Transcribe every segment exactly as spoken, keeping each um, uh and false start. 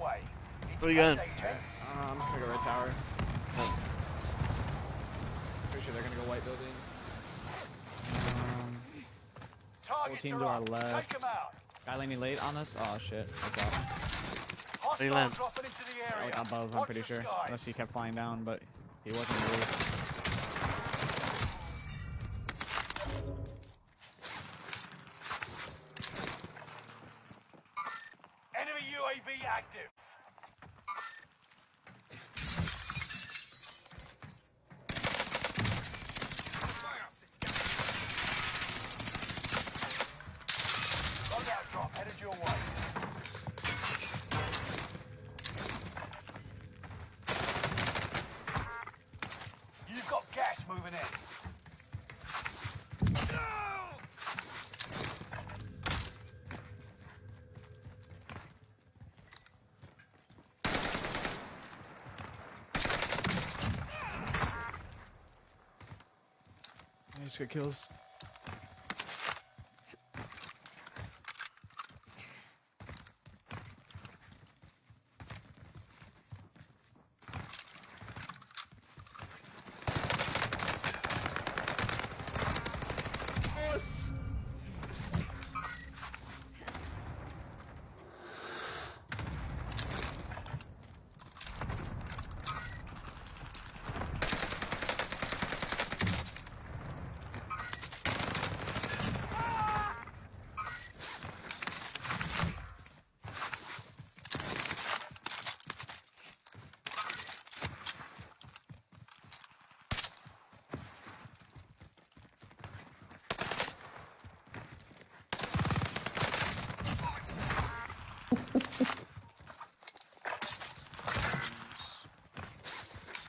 away. Where are you going? Uh, I'm just gonna go red tower. Oh. Pretty sure they're gonna go white building. Um, whole team to our left. Guy landing late on us? Oh shit. Where did he land? Like above, I'm pretty sure. Unless he kept flying down, but he wasn't really. Just got kills.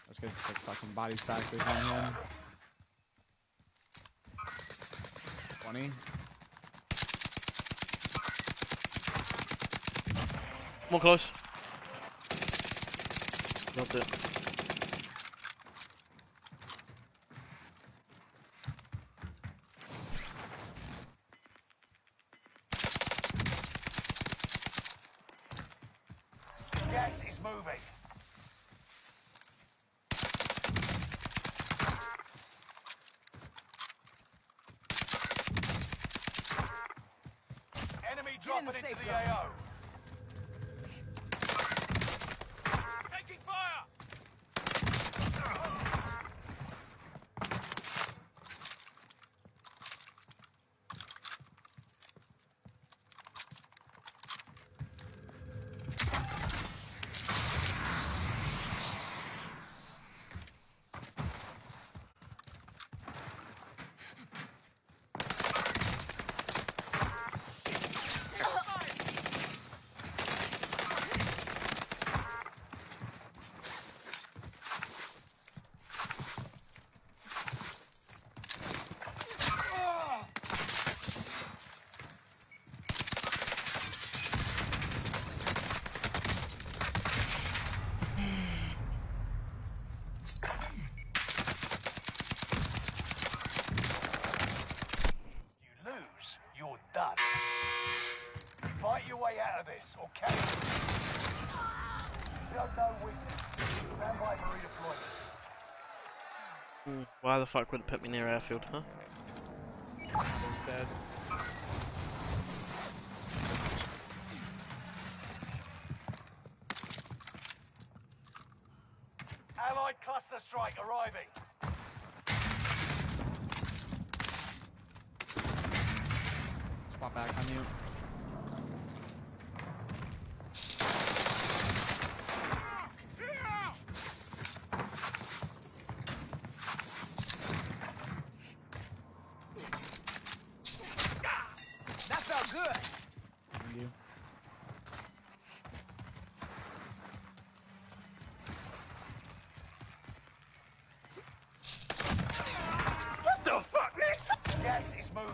This guy's like fucking body sackers on him. twenty. More close. Dropped it. Gas is moving. Dropping into the A O. Taking fire. Okay. No weakness. Stand by for redeployment. Why the fuck would it put me near airfield, huh? He's dead. Allied cluster strike arriving. Spot back on you. What the fuck? Gas is moving.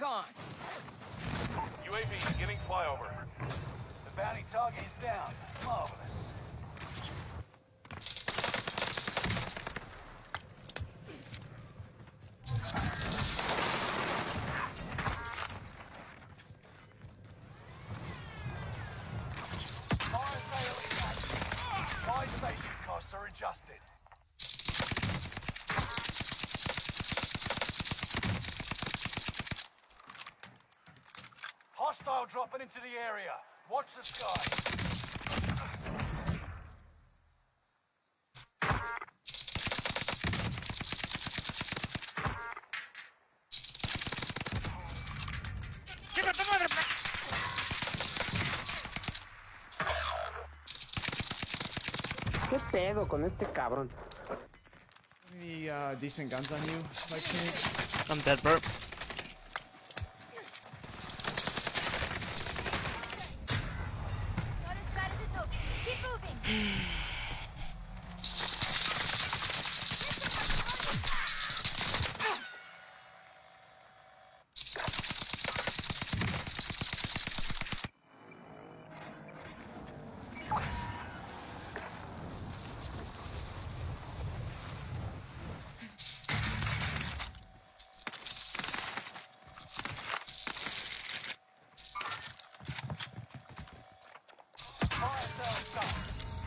Take on! U A V beginning flyover. The bounty target is down. Marvelous. My station costs are adjusted. Hostile dropping into the area. Watch the sky. Give it the mother back! ¿Qué pedo con este cabrón? Any uh, decent guns on you, like me? I'm dead, bro. Not as bad as it looks. Keep moving.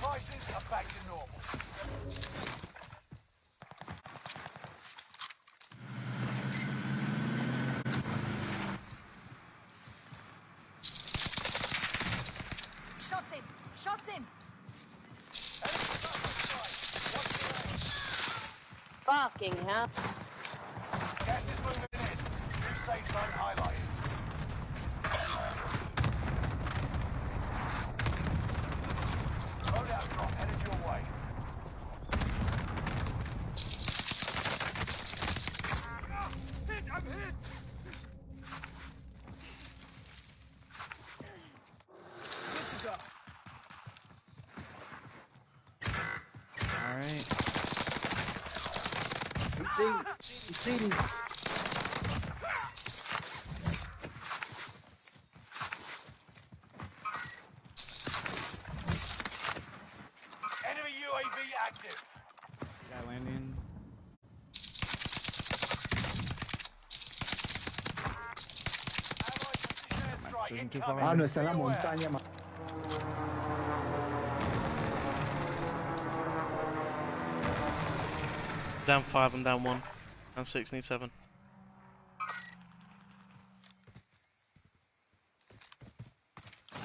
Prices are back to normal. Shots in! Shots in! Fucking hell. Gas is moving in. New safe zone highlighted. Alright. It's eating. It's eating. Enemy U A V active. Got landing. Ah, no, está en la montaña, man. Down five and down one. Down six, need seven. I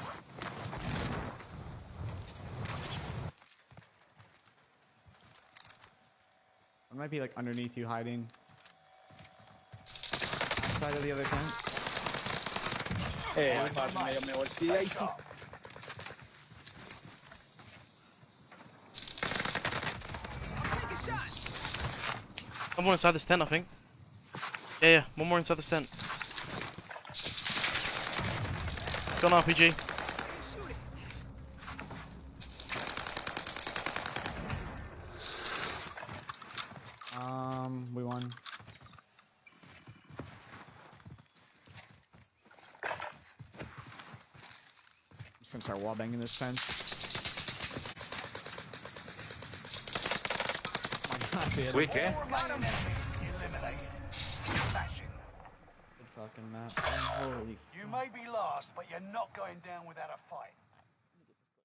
might be like underneath you hiding. Side of the other tent. Hey, I'm about to make a meal. See you later. One more inside this tent, I think. Yeah, yeah, one more inside this tent. Got an R P G. Um, we won. I'm just gonna start wallbanging this fence. Weak, eh? Good fucking map. Holy fuck. You may be last, but you're not going down without a fight.